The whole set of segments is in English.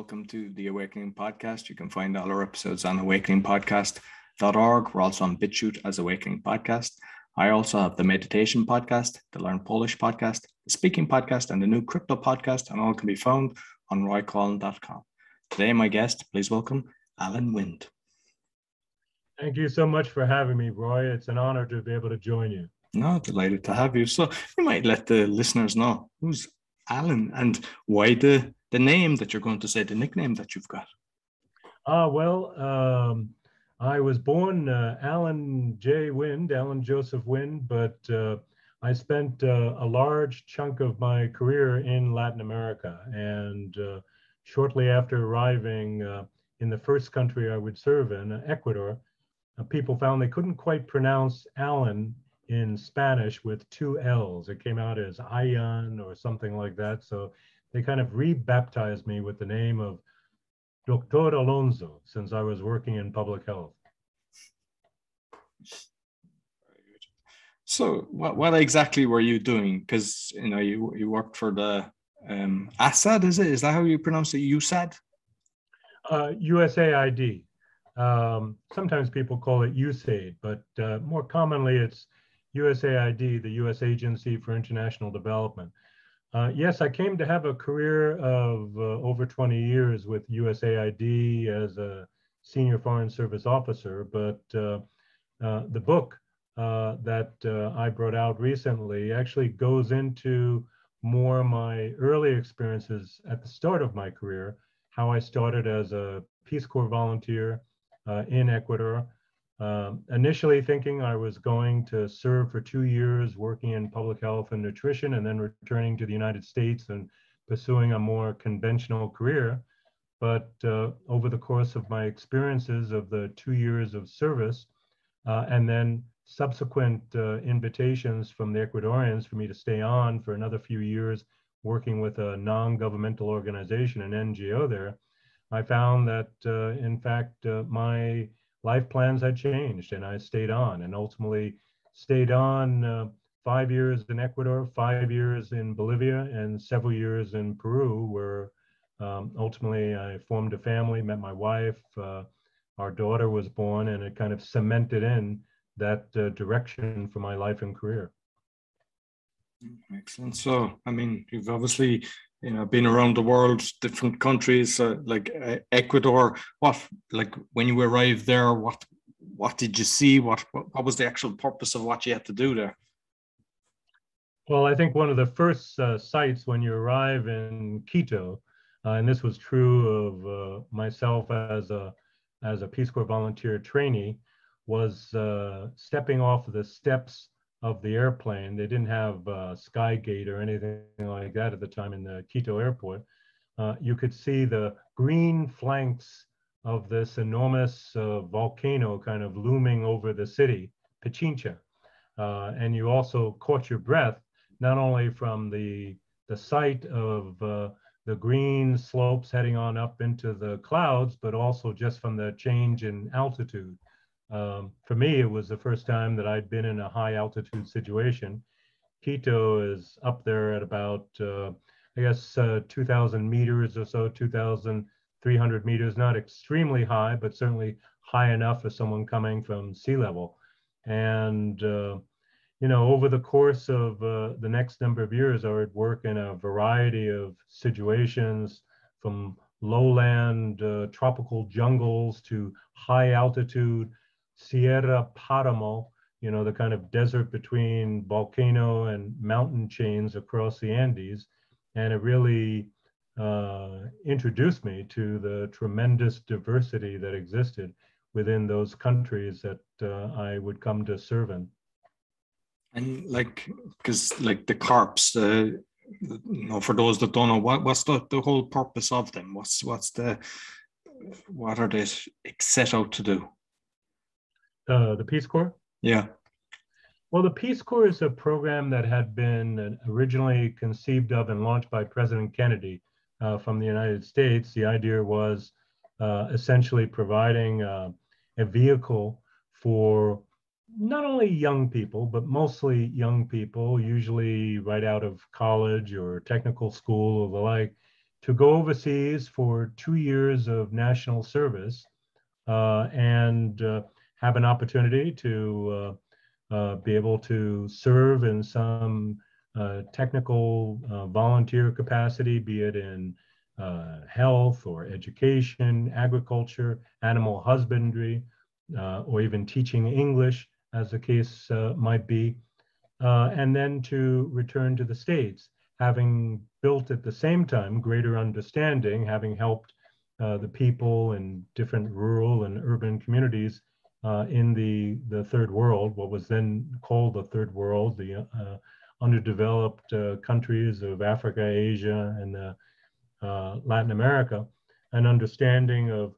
Welcome to the Awakening Podcast. You can find all our episodes on awakeningpodcast.org. We're also on BitChute as Awakening Podcast. I also have the Meditation Podcast, the Learn Polish Podcast, the Speaking Podcast, and the new Crypto Podcast, and all can be found on roycoughlan.com. Today, my guest, please welcome Allan Wind. Thank you so much for having me, Roy. It's an honor to be able to join you. No, delighted to have you. So you might let the listeners know who's Allan and why the name that you're going to say, the nickname that you've got. I was born Allan Joseph Wind, but I spent a large chunk of my career in Latin America. And shortly after arriving in the first country I would serve in, Ecuador, people found they couldn't quite pronounce Allan in Spanish with two L's. It came out as Ayan or something like that. So they kind of rebaptized me with the name of Dr. Alonso, since I was working in public health. So what exactly were you doing? Because, you know, you worked for the ASAD, is it? Is that how you pronounce it? USAID? USAID. Sometimes people call it USAID, but more commonly it's USAID, the U.S. Agency for International Development. Yes, I came to have a career of over 20 years with USAID as a senior foreign service officer, but the book that I brought out recently actually goes into more my early experiences at the start of my career, how I started as a Peace Corps volunteer in Ecuador, initially thinking I was going to serve for 2 years working in public health and nutrition and then returning to the United States and pursuing a more conventional career. But over the course of my experiences of the 2 years of service and then subsequent invitations from the Ecuadorians for me to stay on for another few years working with a non-governmental organization, an NGO there, I found that in fact my life plans had changed and I stayed on and ultimately stayed on 5 years in Ecuador, 5 years in Bolivia and several years in Peru where ultimately I formed a family, met my wife, our daughter was born, and it kind of cemented in that direction for my life and career. Excellent. So, I mean, you've obviously, you know, been around the world, different countries, like Ecuador. What, like, when you arrived there, what did you see? What was the actual purpose of what you had to do there? Well, I think one of the first sights when you arrive in Quito, and this was true of myself as a Peace Corps volunteer trainee, was stepping off the steps of the airplane. They didn't have Skygate or anything like that at the time in the Quito airport. You could see the green flanks of this enormous volcano kind of looming over the city, Pichincha. And you also caught your breath, not only from the sight of the green slopes heading on up into the clouds, but also just from the change in altitude. For me, it was the first time that I'd been in a high altitude situation. Quito is up there at about, 2,000 meters or so, 2,300 meters, not extremely high, but certainly high enough for someone coming from sea level. And, you know, over the course of the next number of years, I would work in a variety of situations from lowland, tropical jungles to high altitude, Sierra Paramo, you know, the kind of desert between volcano and mountain chains across the Andes. And it really introduced me to the tremendous diversity that existed within those countries that I would come to serve in. And like, because like the CARPs, you know, for those that don't know, what's the whole purpose of them? What are they set out to do? The Peace Corps? Yeah. Well, the Peace Corps is a program that had been originally conceived of and launched by President Kennedy from the United States. The idea was essentially providing a vehicle for not only young people, but mostly young people, usually right out of college or technical school or the like, to go overseas for 2 years of national service and have an opportunity to be able to serve in some technical volunteer capacity, be it in health or education, agriculture, animal husbandry, or even teaching English, as the case might be, and then to return to the States, having built at the same time greater understanding, having helped the people in different rural and urban communities in the Third World, what was then called the Third World, the underdeveloped countries of Africa, Asia, and Latin America, an understanding of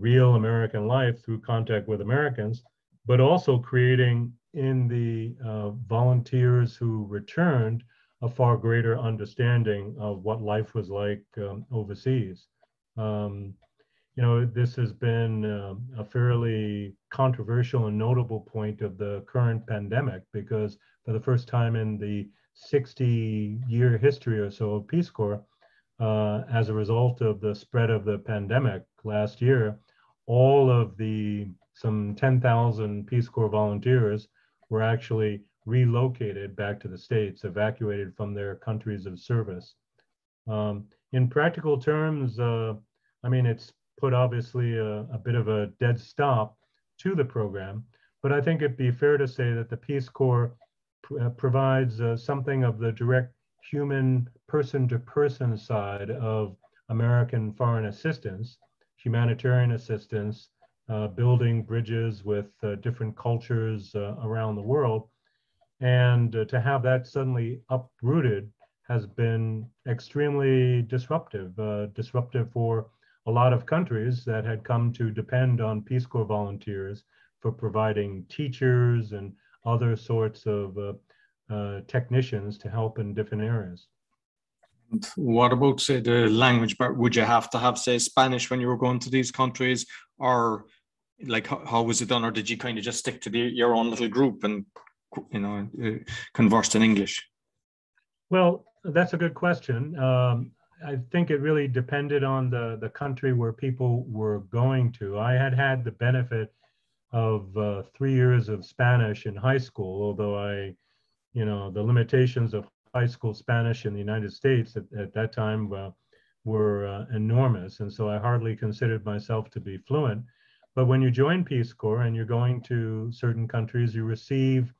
real American life through contact with Americans, but also creating in the volunteers who returned a far greater understanding of what life was like overseas. You know, this has been a fairly controversial and notable point of the current pandemic, because for the first time in the 60-year history or so of Peace Corps, as a result of the spread of the pandemic last year, all of the some 10,000 Peace Corps volunteers were actually relocated back to the States, evacuated from their countries of service. In practical terms, I mean, it's put obviously a bit of a dead stop to the program, but I think it'd be fair to say that the Peace Corps provides something of the direct human person-to-person side of American foreign assistance, humanitarian assistance, building bridges with different cultures around the world. And to have that suddenly uprooted has been extremely disruptive, disruptive for a lot of countries that had come to depend on Peace Corps volunteers for providing teachers and other sorts of technicians to help in different areas. What about, say, the language? But would you have to have, say, Spanish when you were going to these countries? Or, like, how was it done? Or did you kind of just stick to your own little group and, you know, conversed in English? Well, that's a good question. I think it really depended on the country where people were going to. I had the benefit of 3 years of Spanish in high school, although I, you know, the limitations of high school Spanish in the United States at that time were enormous, and so I hardly considered myself to be fluent. But when you join Peace Corps and you're going to certain countries, you receive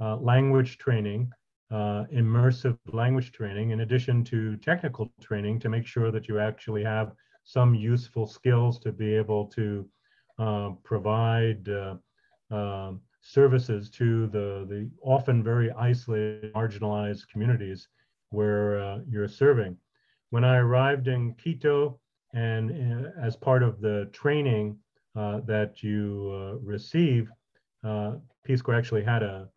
language training, immersive language training, in addition to technical training to make sure that you actually have some useful skills to be able to provide services to the often very isolated, marginalized communities where you're serving. When I arrived in Quito, and as part of the training that you receive, Peace Corps actually had a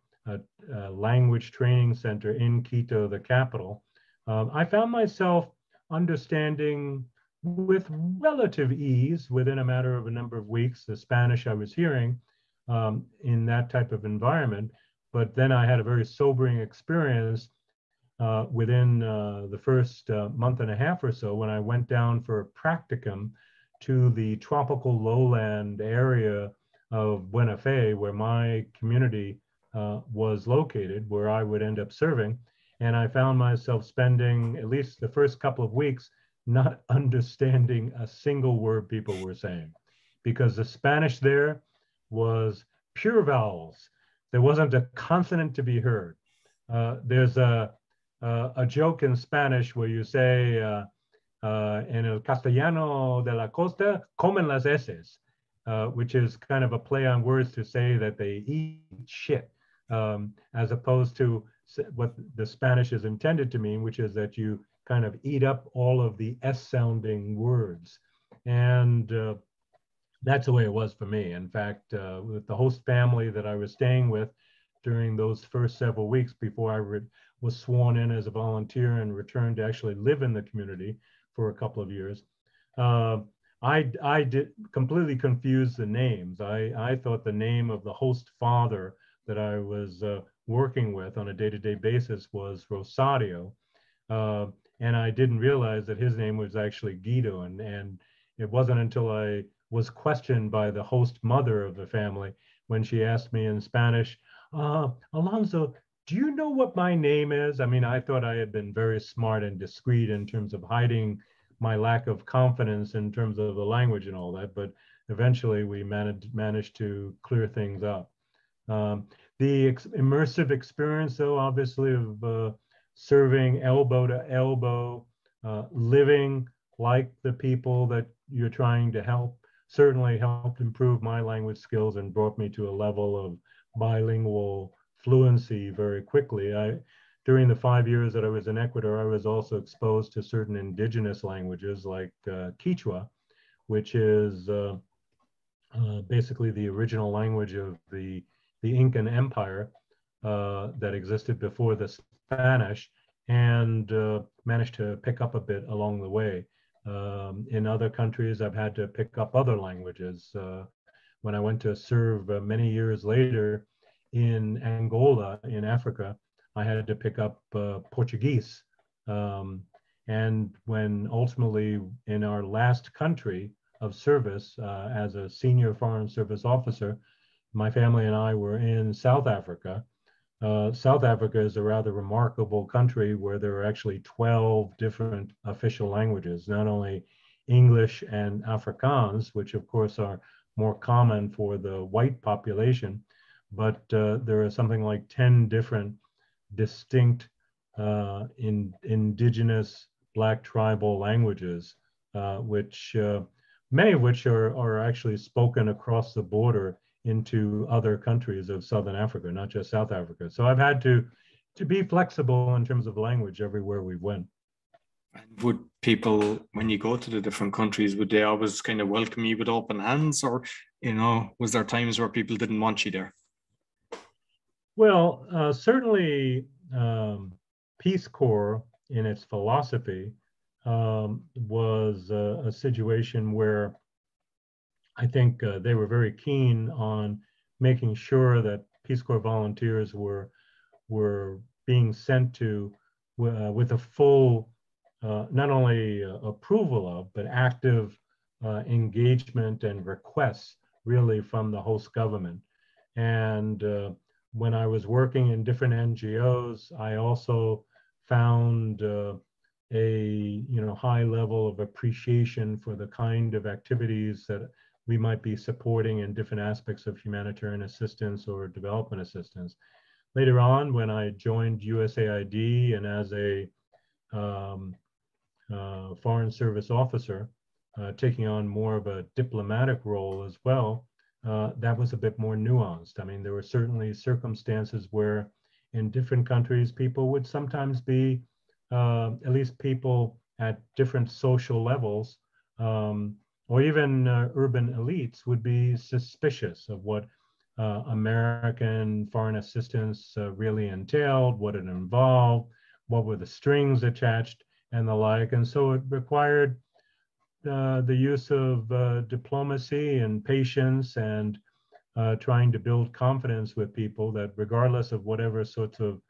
language training center in Quito, the capital. I found myself understanding with relative ease, within a matter of a number of weeks, the Spanish I was hearing, in that type of environment. But then I had a very sobering experience within the first month and a half or so, when I went down for a practicum to the tropical lowland area of Buena Fe, where my community was located, where I would end up serving. And I found myself spending at least the first couple of weeks not understanding a single word people were saying, because the Spanish there was pure vowels. There wasn't a consonant to be heard. There's a joke in Spanish where you say, en el castellano de la costa, comen las heces, which is kind of a play on words to say that they eat shit, as opposed to what the Spanish is intended to mean, which is that you kind of eat up all of the S-sounding words. And that's the way it was for me. In fact, with the host family that I was staying with during those first several weeks before I was sworn in as a volunteer and returned to actually live in the community for a couple of years, I did completely confuse the names. I thought the name of the host father that I was working with on a day-to-day basis was Rosario. And I didn't realize that his name was actually Guido. And it wasn't until I was questioned by the host mother of the family when she asked me in Spanish, Alonso, do you know what my name is? I mean, I thought I had been very smart and discreet in terms of hiding my lack of confidence in terms of the language and all that, but eventually we managed to clear things up. The immersive experience, though, obviously of serving elbow to elbow, living like the people that you're trying to help, certainly helped improve my language skills and brought me to a level of bilingual fluency very quickly. During the 5 years that I was in Ecuador, I was also exposed to certain indigenous languages like Quechua, which is basically the original language of the Incan Empire that existed before the Spanish, and managed to pick up a bit along the way. In other countries, I've had to pick up other languages. When I went to serve many years later in Angola, in Africa, I had to pick up Portuguese. And when ultimately in our last country of service as a senior foreign service officer, my family and I were in South Africa. South Africa is a rather remarkable country where there are actually 12 different official languages, not only English and Afrikaans, which of course are more common for the white population, but there are something like 10 different distinct indigenous Black tribal languages, which many of which are actually spoken across the border into other countries of Southern Africa, not just South Africa. So I've had to be flexible in terms of language everywhere we went. And would people, when you go to the different countries, would they always kind of welcome you with open hands, or, you know, was there times where people didn't want you there? Well, certainly Peace Corps in its philosophy was a situation where I think they were very keen on making sure that Peace Corps volunteers were being sent to with a full, not only approval of, but active engagement and requests really from the host government. And when I was working in different NGOs, I also found a high level of appreciation for the kind of activities that we might be supporting in different aspects of humanitarian assistance or development assistance. Later on, when I joined USAID and as a foreign service officer, taking on more of a diplomatic role as well, that was a bit more nuanced. I mean, there were certainly circumstances where in different countries, people would sometimes be, at least people at different social levels, or even urban elites would be suspicious of what American foreign assistance really entailed, what it involved, what were the strings attached, and the like. And so it required the use of diplomacy and patience and trying to build confidence with people that regardless of whatever sorts of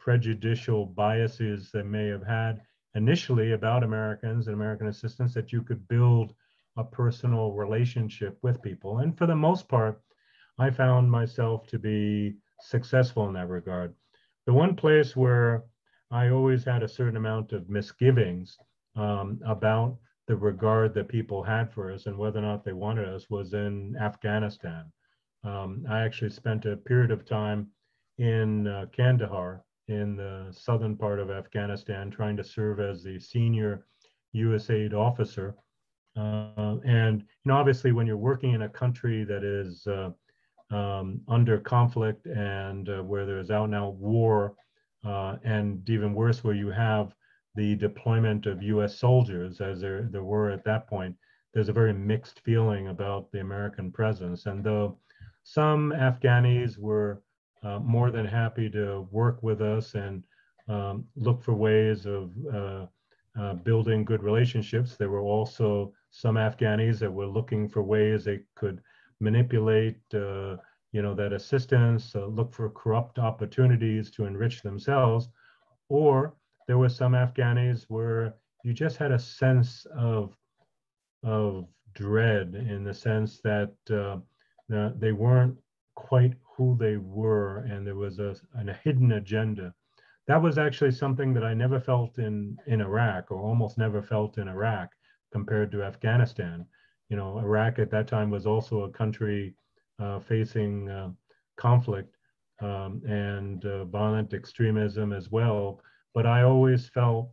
prejudicial biases they may have had initially about Americans and American assistance, that you could build a personal relationship with people. And for the most part, I found myself to be successful in that regard. The one place where I always had a certain amount of misgivings about the regard that people had for us and whether or not they wanted us was in Afghanistan. I actually spent a period of time in Kandahar, in the southern part of Afghanistan, trying to serve as the senior USAID officer. And obviously when you're working in a country that is under conflict and where there's out and out war, and even worse, where you have the deployment of US soldiers, as there were at that point, there's a very mixed feeling about the American presence. And though some Afghanis were more than happy to work with us and look for ways of building good relationships, there were also some Afghanis that were looking for ways they could manipulate that assistance, look for corrupt opportunities to enrich themselves, or there were some Afghanis where you just had a sense of dread, in the sense that they weren't quite who they were, and there was a hidden agenda. That was actually something that I never felt in Iraq, or almost never felt in Iraq compared to Afghanistan. You know, Iraq at that time was also a country facing conflict and violent extremism as well. But I always felt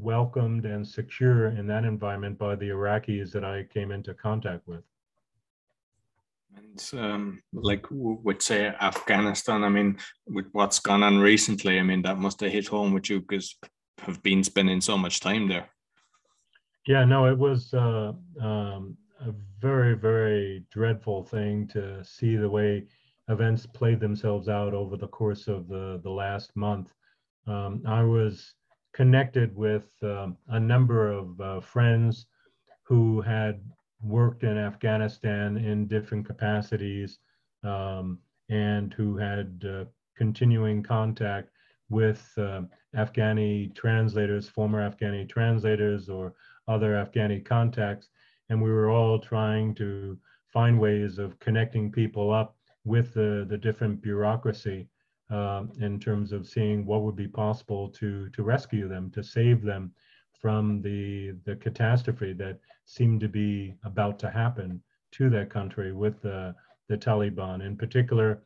welcomed and secure in that environment by the Iraqis that I came into contact with. And like would say Afghanistan, I mean, with what's gone on recently, I mean, that must have hit home with you, because have been spending so much time there. Yeah, no, it was a very, very dreadful thing to see the way events played themselves out over the course of the last month. I was connected with a number of friends who had worked in Afghanistan in different capacities, and who had continuing contact with Afghani translators, former Afghani translators, or other Afghani contacts. And we were all trying to find ways of connecting people up with the different bureaucracy in terms of seeing what would be possible to rescue them, to save them from the catastrophe that seemed to be about to happen to that country with the Taliban. In particular,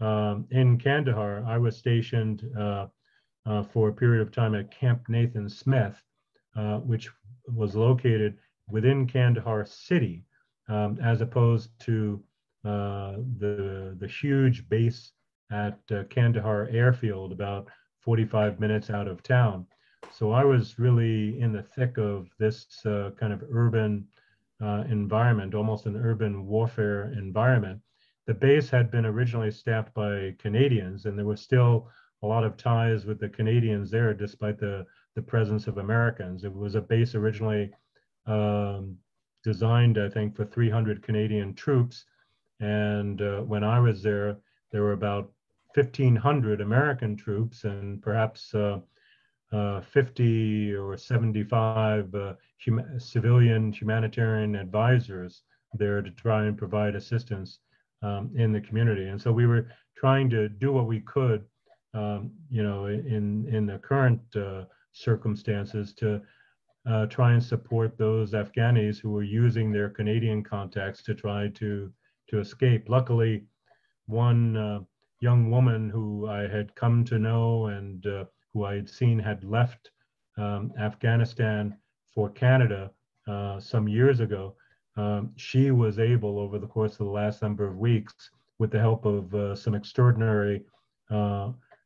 in Kandahar, I was stationed for a period of time at Camp Nathan Smith, which was located within Kandahar city, as opposed to the huge base at Kandahar Airfield, about 45 minutes out of town. So I was really in the thick of this kind of urban environment, almost an urban warfare environment. The base had been originally staffed by Canadians, and there were still a lot of ties with the Canadians there, despite the presence of Americans. It was a base originally designed, I think, for 300 Canadian troops. And when I was there, there were about 1,500 American troops, and perhaps 50 or 75 civilian humanitarian advisors there to try and provide assistance in the community. And so we were trying to do what we could, you know, in the current circumstances to try and support those Afghanis who were using their Canadian contacts to try to escape. Luckily, one young woman who I had come to know and who I had seen had left Afghanistan for Canada some years ago. She was able, over the course of the last number of weeks, with the help of some extraordinary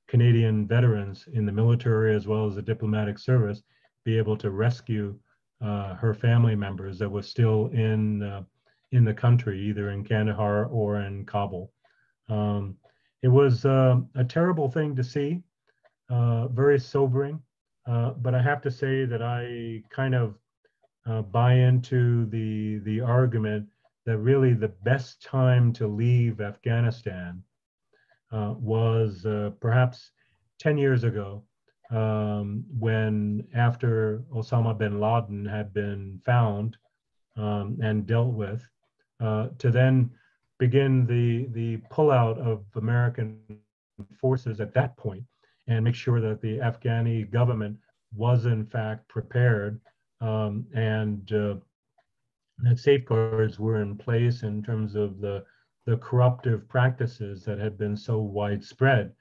Canadian veterans in the military as well as the diplomatic service, be able to rescue her family members that were still in the country, either in Kandahar or in Kabul. It was a terrible thing to see. Very sobering, but I have to say that I kind of buy into the argument that really the best time to leave Afghanistan was perhaps 10 years ago, when after Osama bin Laden had been found and dealt with, to then begin the pullout of American forces at that point, and make sure that the Afghani government was in fact prepared and that safeguards were in place in terms of the corruptive practices that had been so widespread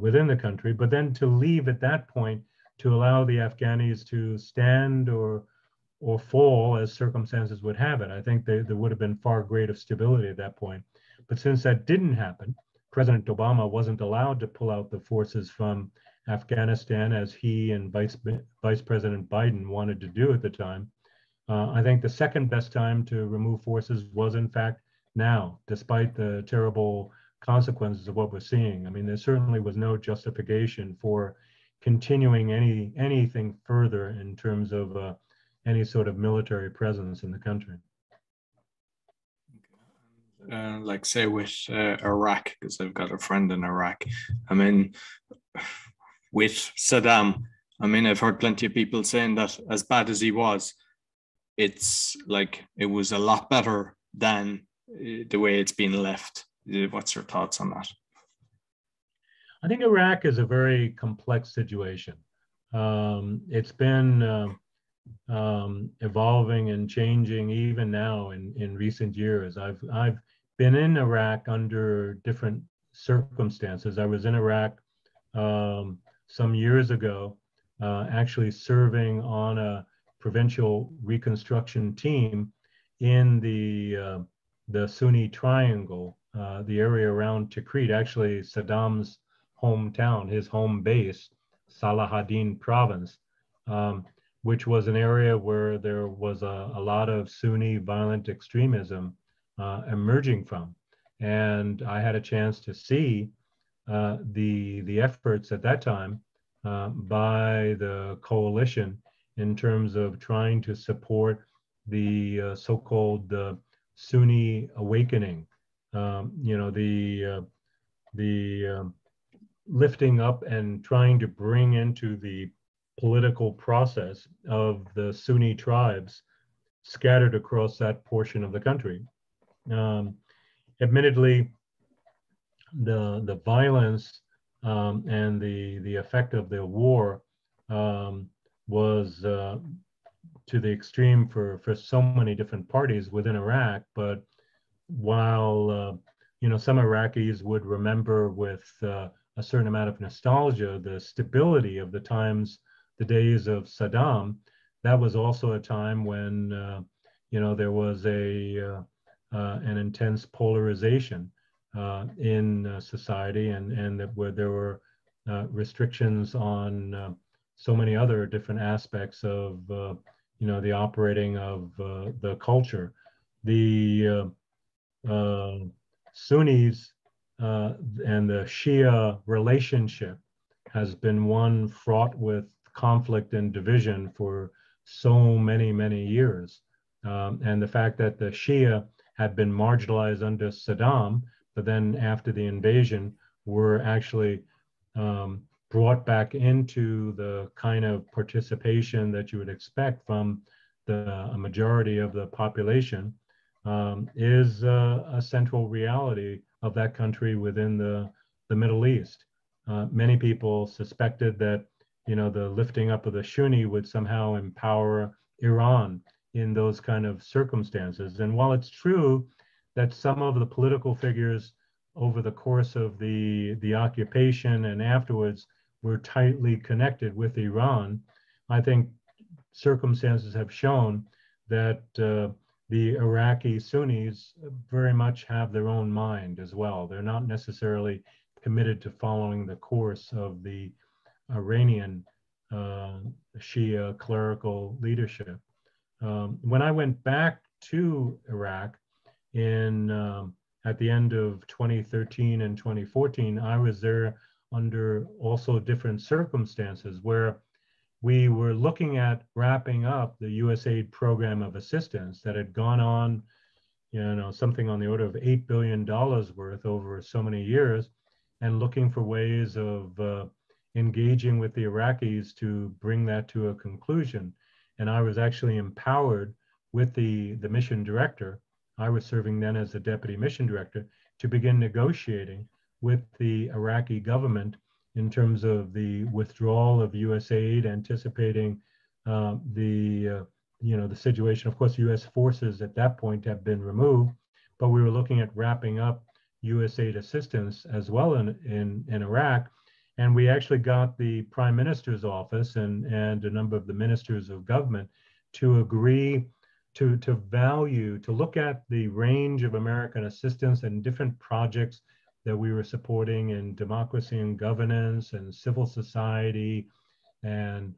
within the country. But then to leave at that point, to allow the Afghanis to stand or fall as circumstances would have it. I think there would have been far greater stability at that point. But since that didn't happen, President Obama wasn't allowed to pull out the forces from Afghanistan as he and Vice President Biden wanted to do at the time. I think the second best time to remove forces was, in fact, now, despite the terrible consequences of what we're seeing. I mean, there certainly was no justification for continuing anything further in terms of any sort of military presence in the country. Like say with Iraq, because I've got a friend in Iraq. I mean, with Saddam, I mean, I've heard plenty of people saying that as bad as he was, it's like it was a lot better than the way it's been left. What's your thoughts on that? I think Iraq is a very complex situation. It's been evolving and changing even now in recent years. I've been in Iraq under different circumstances. I was in Iraq some years ago, actually serving on a provincial reconstruction team in the Sunni Triangle, the area around Tikrit, actually Saddam's hometown, his home base, Salahadin province, which was an area where there was a lot of Sunni violent extremism emerging from. And I had a chance to see the efforts at that time by the coalition in terms of trying to support the so-called Sunni awakening, lifting up and trying to bring into the political process of the Sunni tribes scattered across that portion of the country. Admittedly, the violence and the effect of the war was to the extreme for so many different parties within Iraq. But while some Iraqis would remember with a certain amount of nostalgia the stability of the times, the days of Saddam, that was also a time when there was an intense polarization in society, and that where there were restrictions on so many other different aspects of the operating of the culture. The Sunnis and the Shia relationship has been one fraught with conflict and division for so many, many years. And the fact that the Shia had been marginalized under Saddam, but then after the invasion were actually brought back into the kind of participation that you would expect from a majority of the population is a central reality of that country within the Middle East. Many people suspected that the lifting up of the Sunni would somehow empower Iran in those kind of circumstances. And while it's true that some of the political figures over the course of the occupation and afterwards were tightly connected with Iran, I think circumstances have shown that the Iraqi Sunnis very much have their own mind as well. They're not necessarily committed to following the course of the Iranian Shia clerical leadership. When I went back to Iraq at the end of 2013 and 2014, I was there under also different circumstances where we were looking at wrapping up the USAID program of assistance that had gone on, something on the order of $8 billion worth over so many years, and looking for ways of engaging with the Iraqis to bring that to a conclusion. And I was actually empowered with the mission director. I was serving then as the deputy mission director to begin negotiating with the Iraqi government in terms of the withdrawal of USAID, anticipating the situation. Of course, U.S. forces at that point have been removed, but we were looking at wrapping up USAID assistance as well in Iraq. And we actually got the Prime Minister's office and a number of the ministers of government to agree to look at the range of American assistance and different projects that we were supporting in democracy and governance and civil society and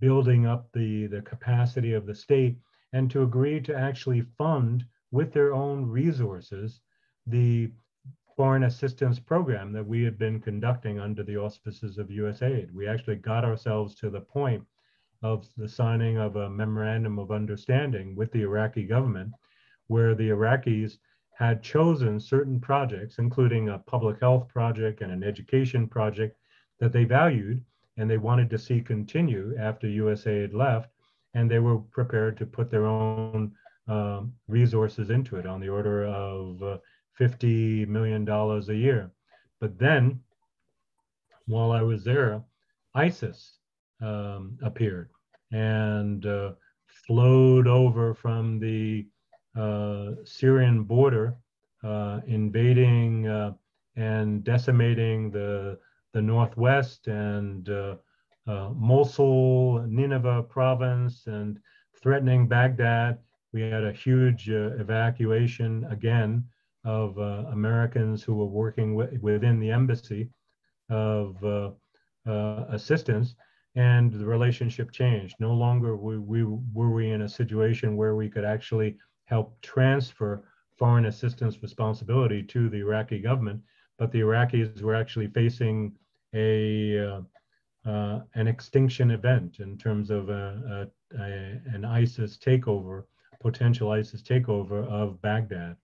building up the capacity of the state, and to agree to actually fund with their own resources the foreign assistance program that we had been conducting under the auspices of USAID. We actually got ourselves to the point of the signing of a memorandum of understanding with the Iraqi government, where the Iraqis had chosen certain projects, including a public health project and an education project that they valued, and they wanted to see continue after USAID left, and they were prepared to put their own resources into it on the order of $50 million a year. But then, while I was there, ISIS appeared and flowed over from the Syrian border, invading and decimating the Northwest and Mosul, Nineveh province, and threatening Baghdad. We had a huge evacuation again of Americans who were working within the embassy of assistance, and the relationship changed. No longer were we in a situation where we could actually help transfer foreign assistance responsibility to the Iraqi government, but the Iraqis were actually facing an extinction event in terms of an ISIS takeover, potential ISIS takeover of Baghdad.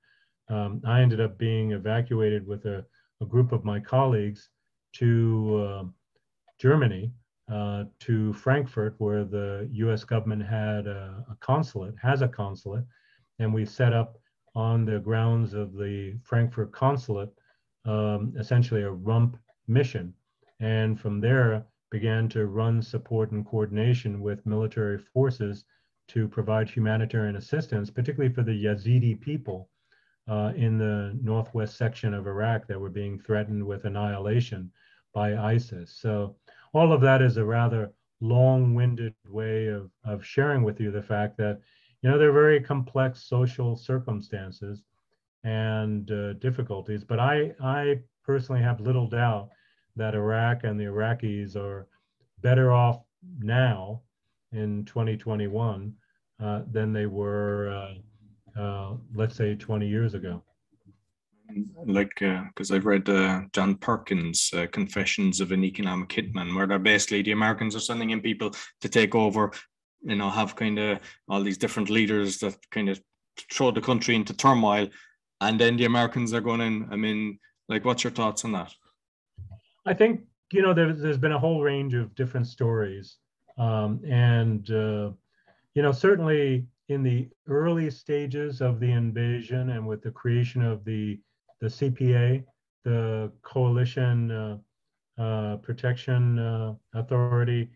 I ended up being evacuated with a group of my colleagues to Germany, to Frankfurt, where the US government had has a consulate, and we set up on the grounds of the Frankfurt consulate, essentially a rump mission. And from there began to run support and coordination with military forces to provide humanitarian assistance, particularly for the Yazidi people in the northwest section of Iraq that were being threatened with annihilation by ISIS. So all of that is a rather long-winded way of sharing with you the fact that, you know, they're very complex social circumstances and difficulties, but I personally have little doubt that Iraq and the Iraqis are better off now in 2021 than they were let's say 20 years ago. Like, because I've read John Perkins' Confessions of an Economic Hitman, where they're basically, the Americans are sending in people to take over, you know, have kind of all these different leaders that kind of throw the country into turmoil, and then the Americans are going in. I mean, like, what's your thoughts on that? I think, you know, there's been a whole range of different stories, and you know, certainly in the early stages of the invasion and with the creation of the CPA, the Coalition Protection Authority,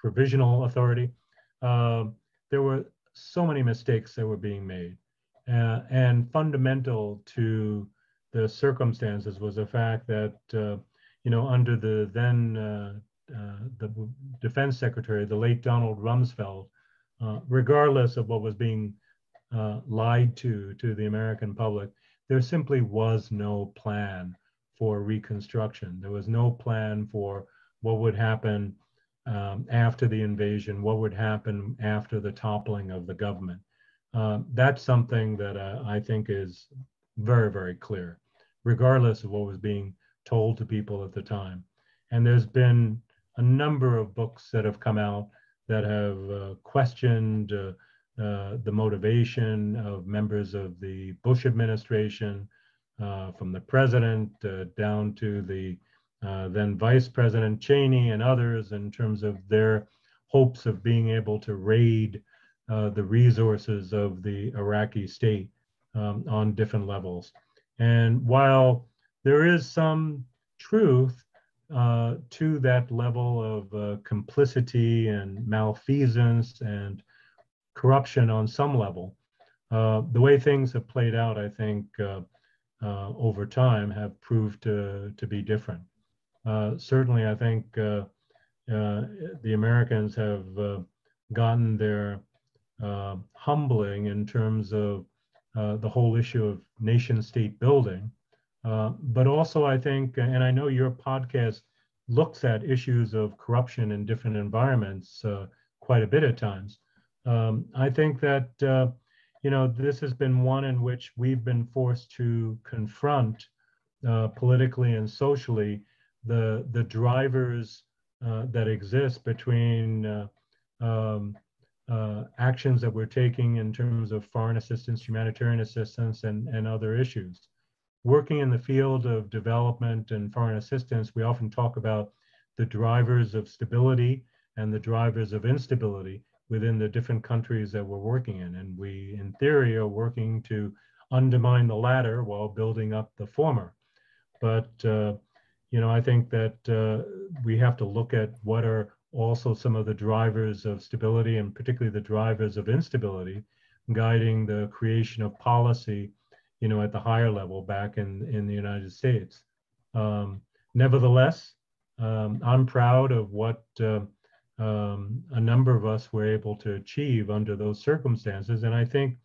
Provisional Authority, there were so many mistakes that were being made. And fundamental to the circumstances was the fact that, you know, under the then the defense secretary, the late Donald Rumsfeld, regardless of what was being lied to the American public, there simply was no plan for reconstruction. There was no plan for what would happen after the invasion, what would happen after the toppling of the government. That's something that I think is very, very clear, regardless of what was being told to people at the time. And there's been a number of books that have come out that have questioned the motivation of members of the Bush administration, from the president down to the then Vice President Cheney and others, in terms of their hopes of being able to raid the resources of the Iraqi state on different levels. And while there is some truth to that level of complicity and malfeasance and corruption on some level, the way things have played out, I think, over time have proved to be different. Certainly, I think the Americans have gotten their humbling in terms of the whole issue of nation-state building. But also, I think, and I know your podcast looks at issues of corruption in different environments quite a bit at times. I think that, you know, this has been one in which we've been forced to confront politically and socially the drivers that exist between actions that we're taking in terms of foreign assistance, humanitarian assistance, and other issues. Working in the field of development and foreign assistance, we often talk about the drivers of stability and the drivers of instability within the different countries that we're working in. And we, in theory, are working to undermine the latter while building up the former. But, you know, I think that we have to look at what are also some of the drivers of stability, and particularly the drivers of instability, guiding the creation of policy, you know, at the higher level back in the United States. Nevertheless, I'm proud of what a number of us were able to achieve under those circumstances. And I think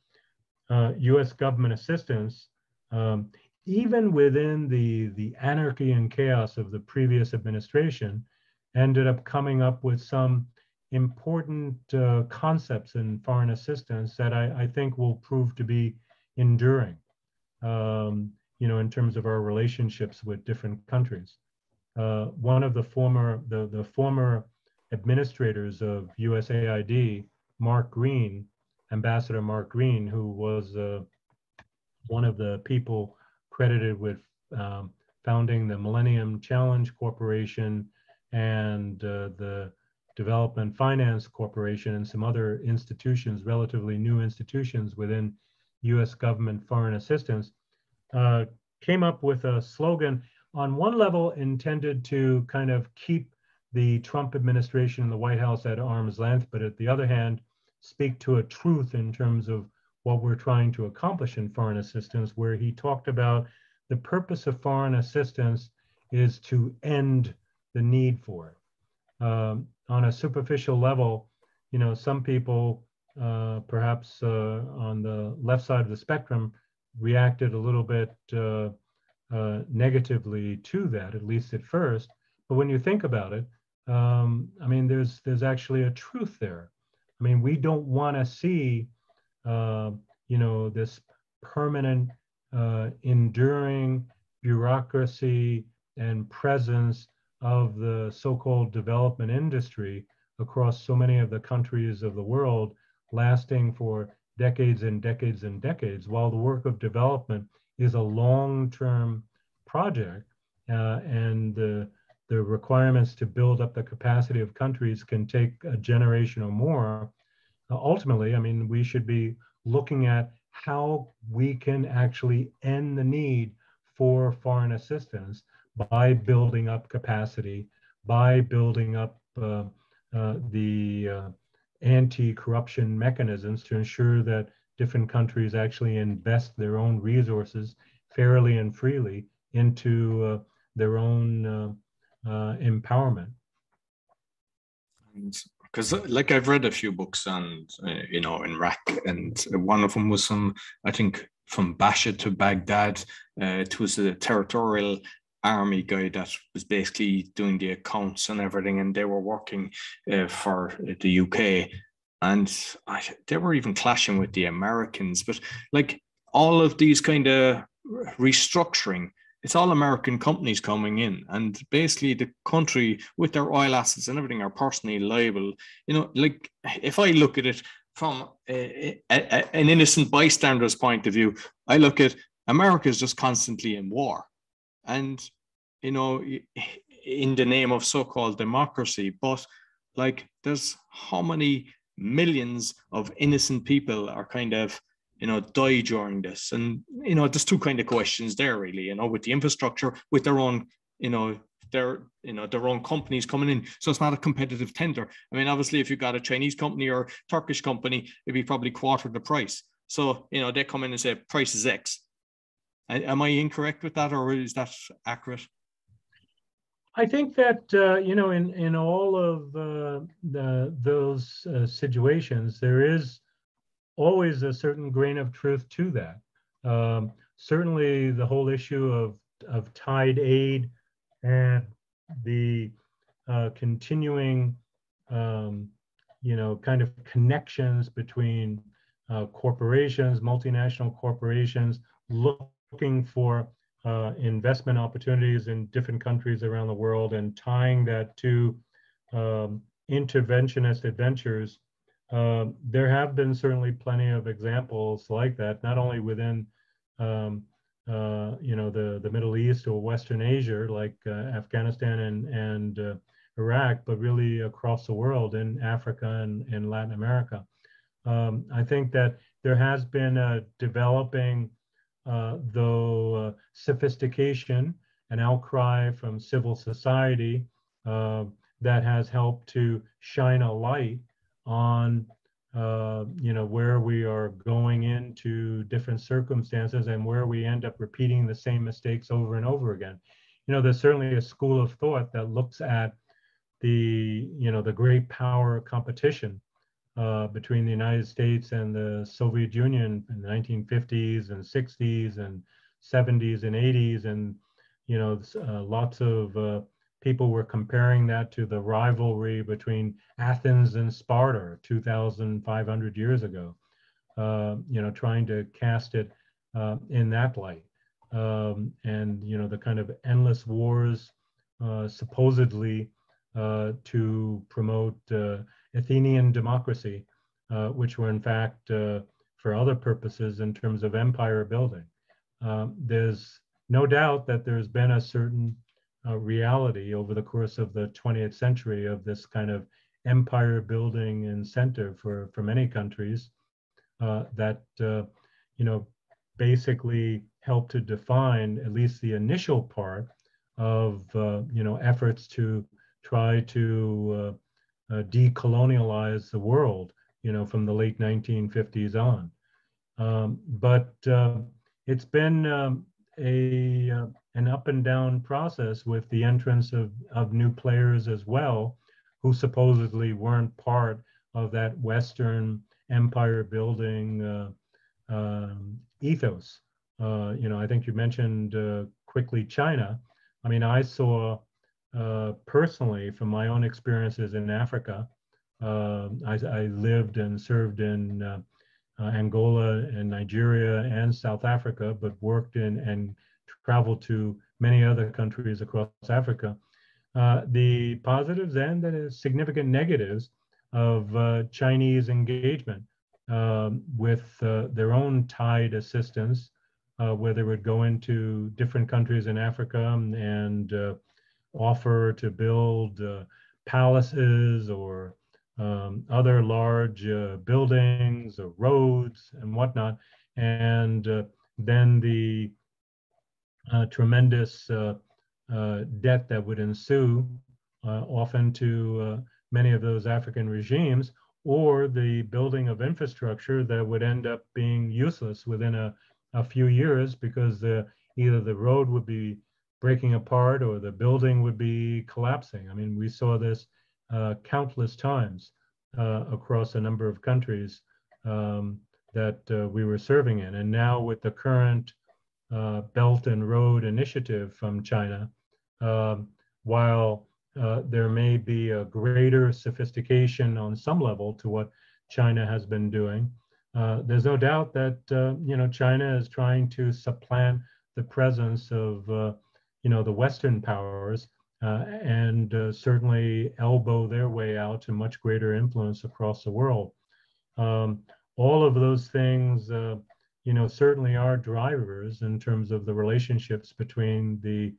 US government assistance, even within the anarchy and chaos of the previous administration, ended up coming up with some important concepts in foreign assistance that I think will prove to be enduring, you know, in terms of our relationships with different countries. One of the former administrators of USAID, Mark Green, Ambassador Mark Green, who was one of the people credited with founding the Millennium Challenge Corporation and the Development Finance Corporation and some other institutions, relatively new institutions within US government foreign assistance, came up with a slogan on one level intended to kind of keep the Trump administration and the White House at arm's length, but at the other hand, speak to a truth in terms of what we're trying to accomplish in foreign assistance, where he talked about the purpose of foreign assistance is to end the need for it. On a superficial level, you know, some people, perhaps on the left side of the spectrum, reacted a little bit negatively to that, at least at first. But when you think about it, I mean, there's actually a truth there. I mean, we don't want to see, you know, this permanent, enduring bureaucracy and presence of the so-called development industry across so many of the countries of the world, lasting for decades and decades and decades, while the work of development is a long-term project, and the requirements to build up the capacity of countries can take a generation or more. Ultimately, I mean, we should be looking at how we can actually end the need for foreign assistance by building up capacity, by building up the anti-corruption mechanisms to ensure that different countries actually invest their own resources fairly and freely into their own empowerment. Because, like, I've read a few books on, you know, Iraq, and one of them was some, I think, From Basha to Baghdad. It was a territorial army guy that was basically doing the accounts and everything, and they were working for the UK, and they were even clashing with the Americans. But, like, all of these kind of restructuring, it's all American companies coming in, and basically the country with their oil assets and everything are personally liable. You know, like, if I look at it from an innocent bystander's point of view, I look at America is just constantly in war, and, you know, in the name of so-called democracy. But, like, there's how many millions of innocent people are kind of, you know, die during this. And, you know, there's two kind of questions there, really, you know, with the infrastructure, with their own, you know, their own companies coming in. So it's not a competitive tender. I mean, obviously, if you got a Chinese company or Turkish company, it'd be probably quarter the price. So, you know, they come in and say, price is X. Am I incorrect with that, or is that accurate? I think that, you know, in all of those situations, there is always a certain grain of truth to that. Certainly the whole issue of tied aid and the continuing, you know, kind of connections between corporations, multinational corporations, looking for investment opportunities in different countries around the world, and tying that to interventionist adventures. There have been certainly plenty of examples like that, not only within you know, the Middle East or Western Asia, like Afghanistan and Iraq, but really across the world in Africa and Latin America. I think that there has been a developing, though, sophistication, an outcry from civil society that has helped to shine a light on, you know, where we are going into different circumstances and where we end up repeating the same mistakes over and over again. You know, there's certainly a school of thought that looks at the, you know, the great power competition between the United States and the Soviet Union in the 1950s and 60s and 70s and 80s. And, you know, lots of people were comparing that to the rivalry between Athens and Sparta 2,500 years ago, you know, trying to cast it in that light. And, you know, the kind of endless wars supposedly to promote Athenian democracy, which were in fact for other purposes in terms of empire building. There's no doubt that there's been a certain reality over the course of the 20th century of this kind of empire building incentive for many countries that, you know, basically helped to define at least the initial part of, you know, efforts to try to decolonialize the world, you know, from the late 1950s on. But it's been an up and down process with the entrance of new players as well, who supposedly weren't part of that Western empire building ethos. You know, I think you mentioned quickly China. I mean, I saw personally from my own experiences in Africa, I lived and served in Angola and Nigeria and South Africa, but worked in and traveled to many other countries across Africa. The positives and the significant negatives of Chinese engagement with their own tide assistance, where they would go into different countries in Africa and offer to build palaces or other large buildings or roads and whatnot. And then the tremendous debt that would ensue often to many of those African regimes, or the building of infrastructure that would end up being useless within a few years, because either the road would be breaking apart or the building would be collapsing. I mean, we saw this countless times across a number of countries that we were serving in. And now with the current Belt and Road Initiative from China, while there may be a greater sophistication on some level to what China has been doing, there's no doubt that, you know, China is trying to supplant the presence of, you know, the Western powers and certainly elbow their way out to much greater influence across the world. All of those things, you know, certainly are drivers in terms of the relationships between the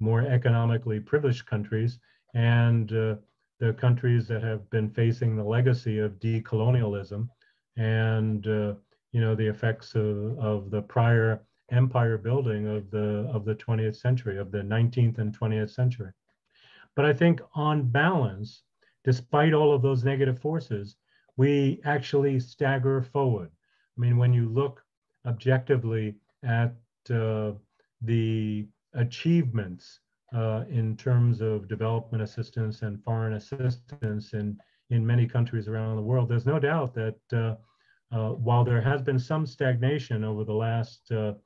more economically privileged countries and the countries that have been facing the legacy of decolonialism and, you know, the effects of the prior empire building of the 20th century, of the 19th and 20th century. But I think on balance, despite all of those negative forces, we actually stagger forward. I mean, when you look objectively at the achievements in terms of development assistance and foreign assistance in many countries around the world, there's no doubt that while there has been some stagnation over the last 4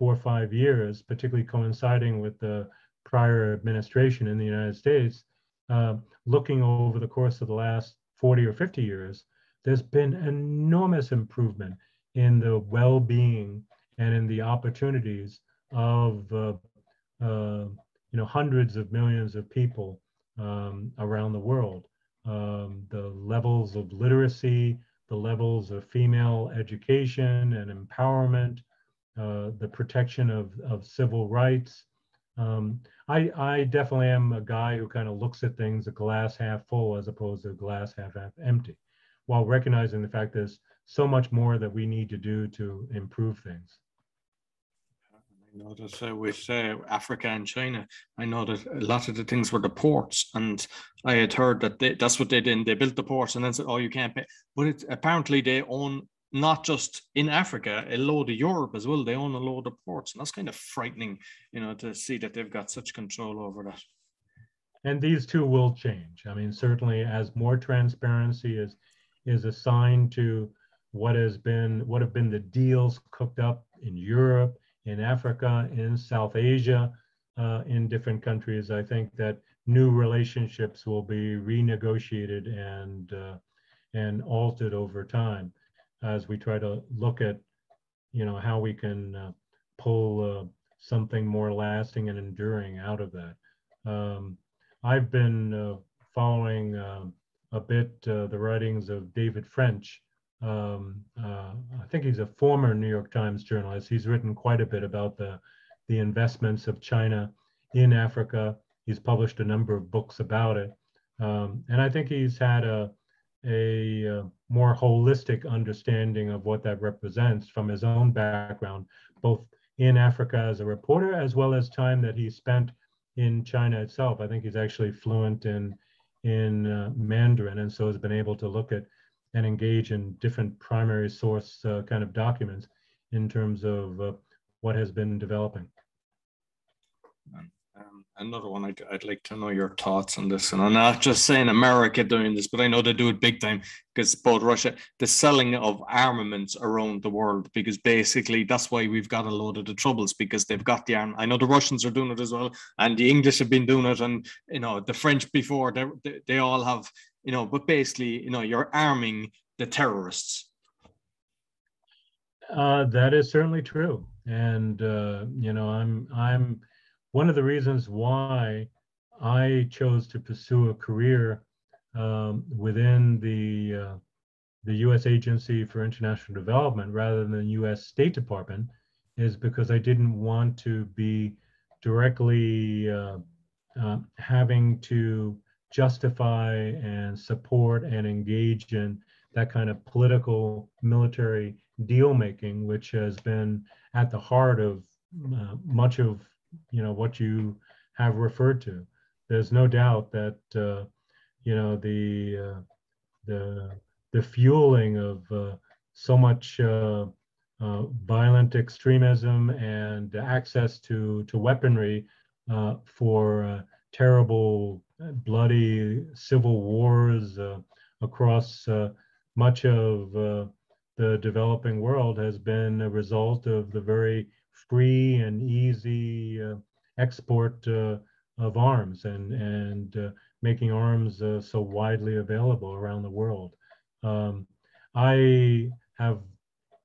or 5 years, particularly coinciding with the prior administration in the United States, looking over the course of the last 40 or 50 years, there's been enormous improvement in the well-being and in the opportunities of you know, hundreds of millions of people around the world. The levels of literacy, the levels of female education and empowerment, the protection of civil rights. I definitely am a guy who kind of looks at things a glass half full as opposed to a glass half empty, while recognizing the fact there's so much more that we need to do to improve things. I noticed with Africa and China, I noticed a lot of the things were the ports, and I had heard that that's what they did. They built the ports and then said, oh, you can't pay. But apparently they own, not just in Africa, a load of Europe as well. They own a load of ports, and that's kind of frightening, you know, to see that they've got such control over that. And these two will change. I mean, certainly as more transparency is assigned to what have been the deals cooked up in Europe, in Africa, in South Asia, in different countries, I think that new relationships will be renegotiated and altered over time as we try to look at, you know, how we can pull something more lasting and enduring out of that. I've been following a bit the writings of David French. I think he's a former New York Times journalist. He's written quite a bit about the investments of China in Africa. He's published a number of books about it. And I think he's had a more holistic understanding of what that represents from his own background, both in Africa as a reporter, as well as time that he spent in China itself. I think he's actually fluent in Mandarin, and so has been able to look at and engage in different primary source kind of documents in terms of what has been developing. Another one, I'd like to know your thoughts on this. And I'm not just saying America doing this, but I know they do it big time, because both Russia, the selling of armaments around the world, because basically that's why we've got a load of the troubles, because they've got the arm. I know the Russians are doing it as well, and the English have been doing it, and, you know, the French before, they all have, you know, but basically, you know, you're arming the terrorists. That is certainly true. And, you know, I'm one of the reasons why I chose to pursue a career within the U.S. Agency for International Development rather than the U.S. State Department is because I didn't want to be directly having to justify and support and engage in that kind of political military deal making, which has been at the heart of much of, you know, what you have referred to. There's no doubt that you know, the fueling of so much violent extremism and access to weaponry for terrible, bloody civil wars across much of the developing world has been a result of the very free and easy export of arms and making arms so widely available around the world. I have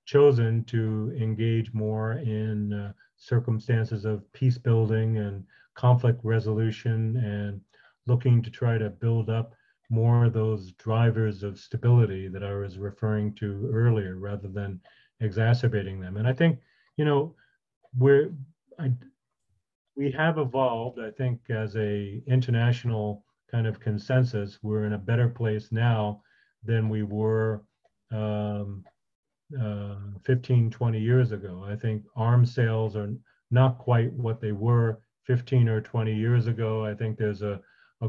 chosen to engage more in circumstances of peace building and conflict resolution, and looking to try to build up more of those drivers of stability that I was referring to earlier, rather than exacerbating them. And I think, you know, we have evolved, I think, as a international kind of consensus. We're in a better place now than we were 15, 20 years ago. I think arms sales are not quite what they were 15 or 20 years ago. I think there's a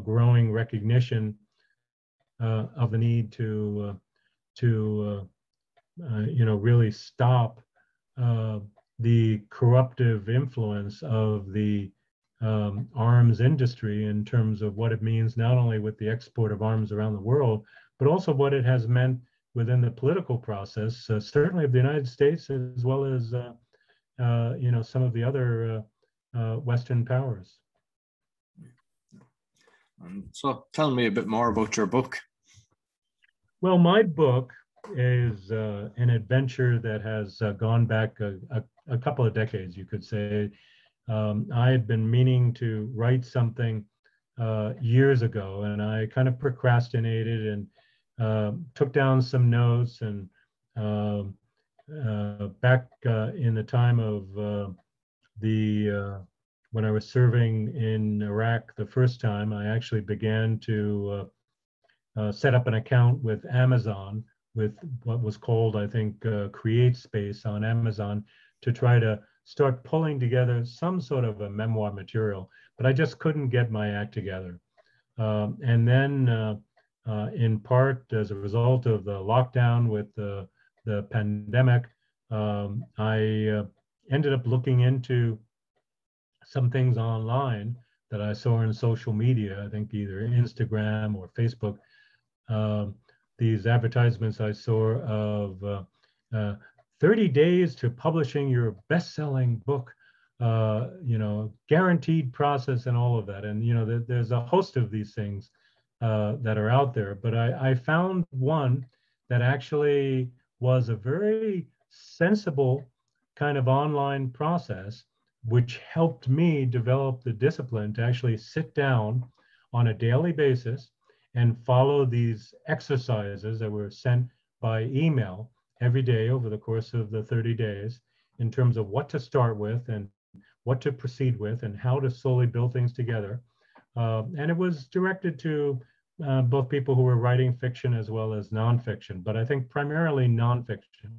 growing recognition of the need to you know, really stop the corruptive influence of the arms industry in terms of what it means, not only with the export of arms around the world, but also what it has meant within the political process, certainly of the United States, as well as you know, some of the other Western powers. So tell me a bit more about your book. Well, my book is an adventure that has gone back a couple of decades, you could say. I had been meaning to write something years ago, and I kind of procrastinated and took down some notes back in the time of when I was serving in Iraq the first time, I actually began to set up an account with Amazon, with what was called, I think, Create Space on Amazon, to try to start pulling together some sort of a memoir material, but I just couldn't get my act together. And then in part, as a result of the lockdown with the pandemic, I ended up looking into some things online that I saw in social media, I think either Instagram or Facebook, these advertisements I saw of 30 days to publishing your best-selling book, you know, guaranteed process and all of that. And, you know, there's a host of these things that are out there. But I found one that actually was a very sensible kind of online process, which helped me develop the discipline to actually sit down on a daily basis and follow these exercises that were sent by email every day over the course of the 30 days in terms of what to start with and what to proceed with and how to slowly build things together. And it was directed to both people who were writing fiction as well as nonfiction, but I think primarily nonfiction.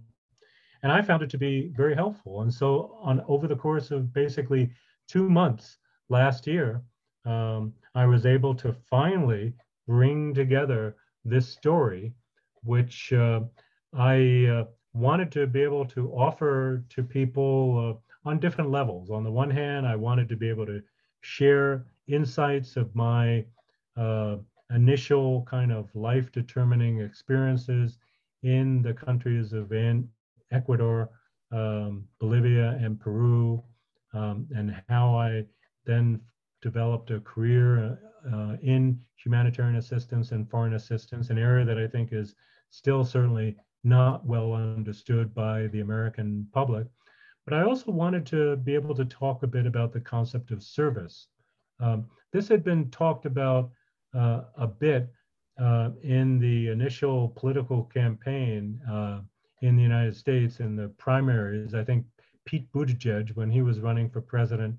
And I found it to be very helpful. And so over the course of basically 2 months last year, I was able to finally bring together this story, which I wanted to be able to offer to people on different levels. On the one hand, I wanted to be able to share insights of my initial kind of life-determining experiences in the countries of Ecuador, Bolivia, and Peru, and how I then developed a career in humanitarian assistance and foreign assistance, an area that I think is still certainly not well understood by the American public. But I also wanted to be able to talk a bit about the concept of service. This had been talked about a bit in the initial political campaign in the United States in the primaries. I think Pete Buttigieg, when he was running for president,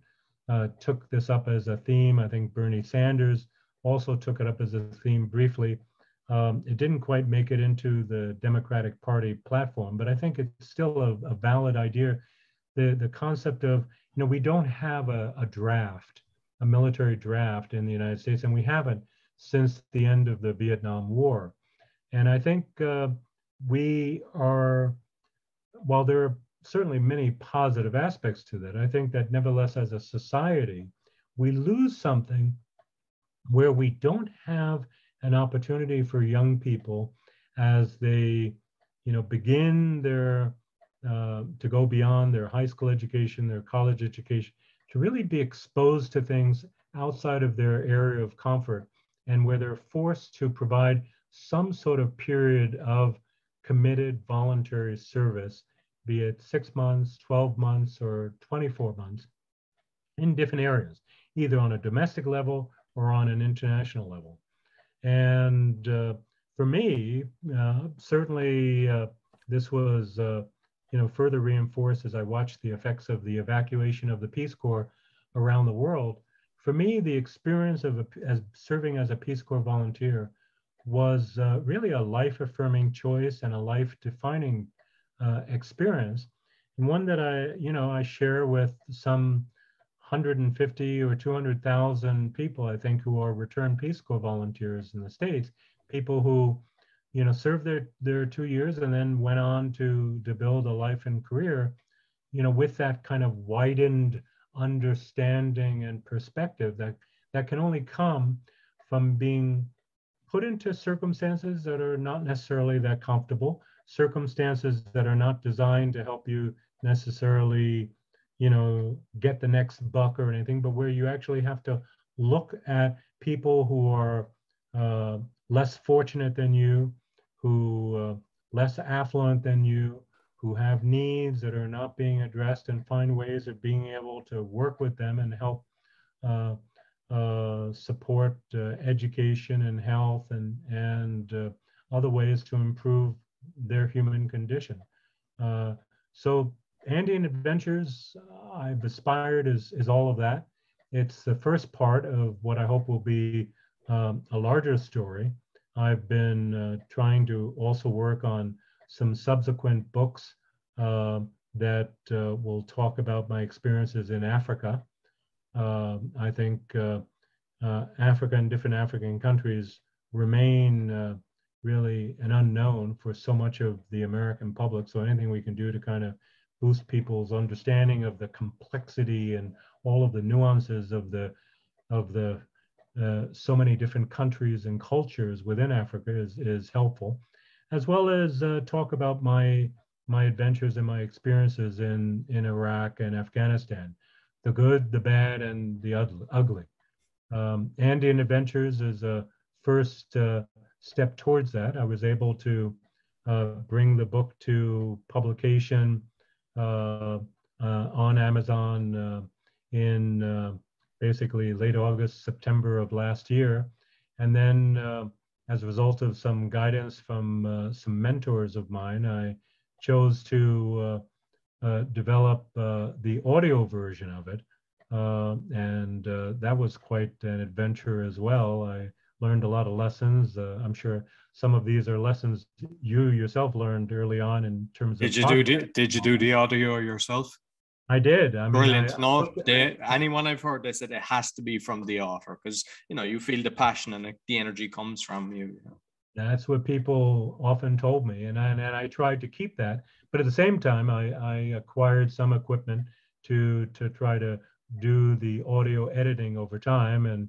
took this up as a theme. I think Bernie Sanders also took it up as a theme briefly. It didn't quite make it into the Democratic Party platform, but I think it's still a valid idea. The concept of, you know, we don't have a draft, a military draft in the United States, and we haven't since the end of the Vietnam War. And I think we are, while there are certainly many positive aspects to that, I think that nevertheless, as a society, we lose something where we don't have an opportunity for young people as they, you know, begin their, to go beyond their high school education, their college education, to really be exposed to things outside of their area of comfort, and where they're forced to provide some sort of period of committed voluntary service, be it 6 months, 12 months, or 24 months in different areas, either on a domestic level or on an international level. And for me, certainly this was, you know, further reinforced as I watched the effects of the evacuation of the Peace Corps around the world. For me, the experience of serving as a Peace Corps volunteer was really a life-affirming choice and a life-defining experience, and one that I, you know, I share with some 150 or 200,000 people, I think, who are returned Peace Corps volunteers in the States, people who, you know, served their 2 years and then went on to build a life and career, you know, with that kind of widened understanding and perspective that can only come from being put into circumstances that are not necessarily that comfortable, circumstances that are not designed to help you necessarily, you know, get the next buck or anything, but where you actually have to look at people who are less fortunate than you, who less affluent than you, who have needs that are not being addressed, and find ways of being able to work with them and help support education and health and other ways to improve their human condition. So Andean Adventures, I've aspired, is all of that. It's the first part of what I hope will be a larger story. I've been trying to also work on some subsequent books that will talk about my experiences in Africa. I think Africa and different African countries remain really an unknown for so much of the American public. So anything we can do to kind of boost people's understanding of the complexity and all of the nuances of the so many different countries and cultures within Africa is helpful, as well as talk about my adventures and my experiences in Iraq and Afghanistan, the good, the bad, and the ugly. Andean Adventures is a first step towards that. I was able to bring the book to publication on Amazon in basically late August, September of last year. And then as a result of some guidance from some mentors of mine, I chose to develop the audio version of it. And that was quite an adventure as well. I learned a lot of lessons. I'm sure some of these are lessons you yourself learned early on in terms of— Did you do the audio yourself? I did. I mean, brilliant. Anyone I've heard, they said it has to be from the author because, you know, you feel the passion and the energy comes from you. That's what people often told me, and I tried to keep that. But at the same time, I acquired some equipment to try to do the audio editing over time, and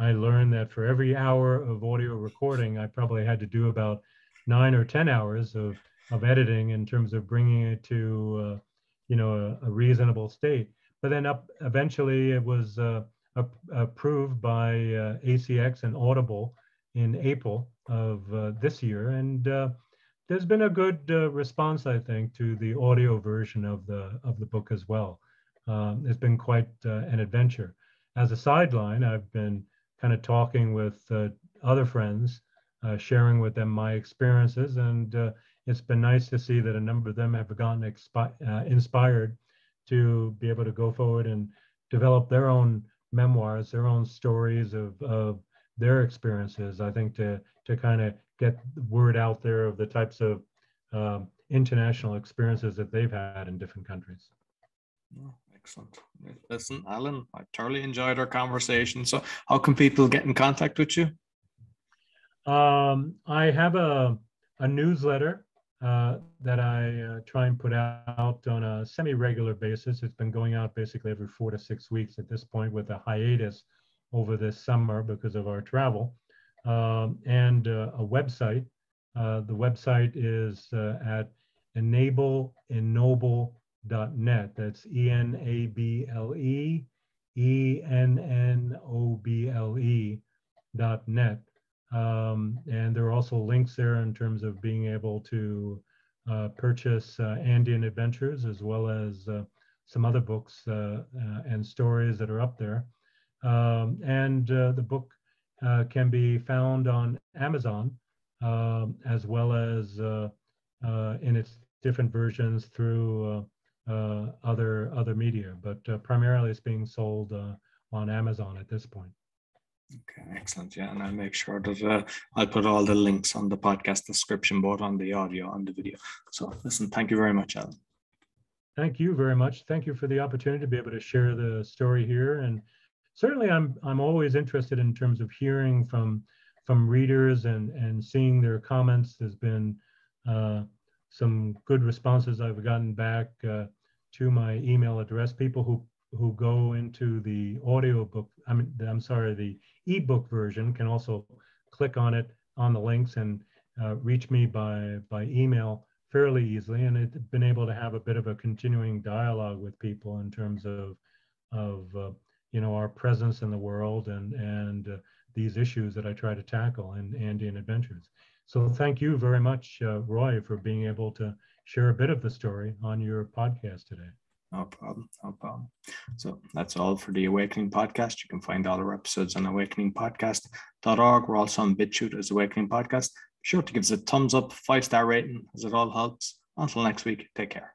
I learned that for every hour of audio recording, I probably had to do about 9 or 10 hours of editing in terms of bringing it to you know, a reasonable state. But then eventually it was approved by ACX and Audible in April of this year. And there's been a good response, I think, to the audio version of the book as well. It's been quite an adventure. As a sideline, I've been kind of talking with other friends, sharing with them my experiences, and it's been nice to see that a number of them have gotten inspired to be able to go forward and develop their own memoirs, their own stories of their experiences, I think, to kind of get the word out there of the types of international experiences that they've had in different countries. Oh, excellent. Listen, Allan, I thoroughly enjoyed our conversation. So how can people get in contact with you? I have a newsletter that I try and put out on a semi-regular basis. It's been going out basically every 4 to 6 weeks at this point, with a hiatus over this summer because of our travel, and a website. The website is at enableenoble.net. That's enableenoble.net. And there are also links there in terms of being able to purchase Andean Adventures, as well as some other books and stories that are up there. The book can be found on Amazon, as well as in its different versions through other media. But primarily it's being sold on Amazon at this point. Okay, excellent. Yeah, and I'll make sure that I'll put all the links on the podcast description, both on the audio and the video. So listen, thank you very much, Allan. Thank you very much. Thank you for the opportunity to be able to share the story here. And certainly I'm always interested in terms of hearing from readers and seeing their comments. There's been some good responses I've gotten back to my email address, people who go into the audiobook, the ebook version, can also click on it on the links and reach me by email fairly easily. And it's been able to have a bit of a continuing dialogue with people in terms of you know, our presence in the world and these issues that I try to tackle in Andean Adventures. So thank you very much, Roy, for being able to share a bit of the story on your podcast today. No problem, no problem. So that's all for the Awakening Podcast. You can find all our episodes on awakeningpodcast.org. We're also on BitChute as Awakening Podcast. Be sure to give us a thumbs up, 5-star rating, as it all helps. Until next week, take care.